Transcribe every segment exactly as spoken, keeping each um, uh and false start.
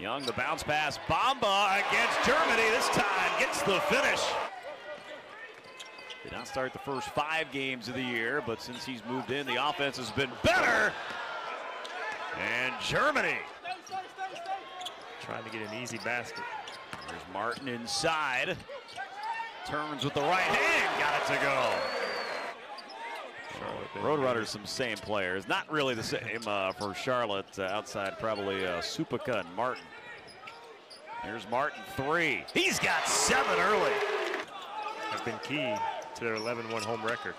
Young, the bounce pass, Bamba against Germany this time, gets the finish. Did not start the first five games of the year, but since he's moved in, the offense has been better. And Germany trying to get an easy basket. There's Martin inside. Turns with the right hand, got it to go. Roadrunners, some same players. Not really the same uh, for Charlotte. Uh, outside probably uh, Supica and Martin. There's Martin, three. He's got seven early. Have been key to their eleven one home record.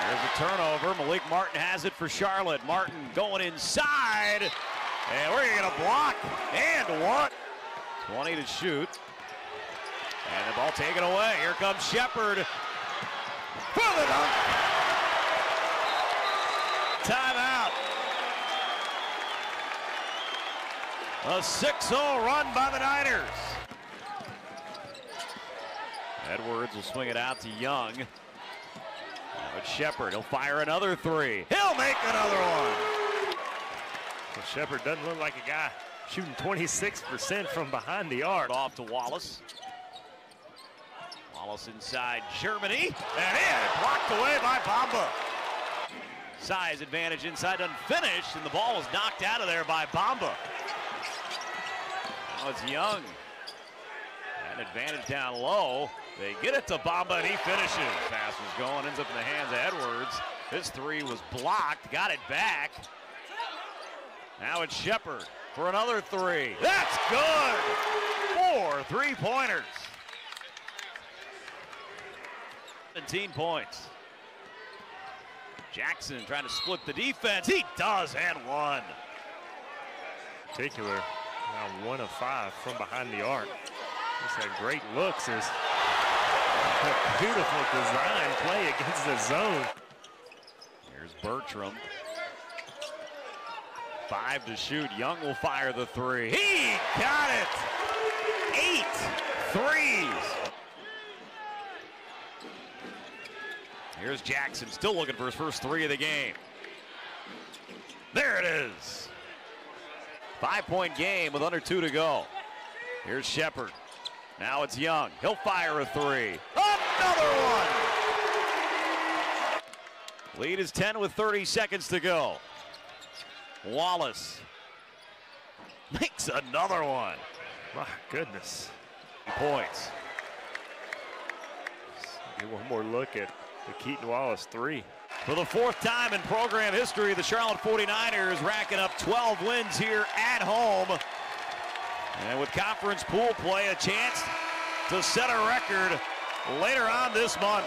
There's a turnover. Malik Martin has it for Charlotte. Martin going inside. And we're going to block. And one. twenty to shoot. And the ball taken away. Here comes Shepherd. Pull it up. Timeout. A six oh run by the Niners. Edwards will swing it out to Young. But Shepherd, he'll fire another three. He'll make another one. Well, Shepherd doesn't look like a guy shooting twenty-six percent from behind the arc. Off to Wallace. Wallace inside Germany, and in, blocked away by Bamba. Size advantage inside, unfinished, and the ball was knocked out of there by Bamba. Now it's Young. An advantage down low. They get it to Bamba, and he finishes. Pass was going, ends up in the hands of Edwards. His three was blocked, got it back. Now it's Shepherd for another three. That's good. Four three-pointers. seventeen points. Jackson trying to split the defense. He does, and one. Particular, now one of five from behind the arc. He's had great looks. There's a beautiful design play against the zone. Here's Bertram. Five to shoot. Young will fire the three. He got it. Eight threes. Here's Jackson, still looking for his first three of the game. There it is. Five-point game with under two to go. Here's Shepherd. Now it's Young. He'll fire a three. Another one! Lead is ten with thirty seconds to go. Wallace makes another one. My goodness. Points. Let's get one more look at the Keaton Wallace three. For the fourth time in program history, the Charlotte forty-niners racking up twelve wins here at home. And with conference pool play, a chance to set a record later on this month.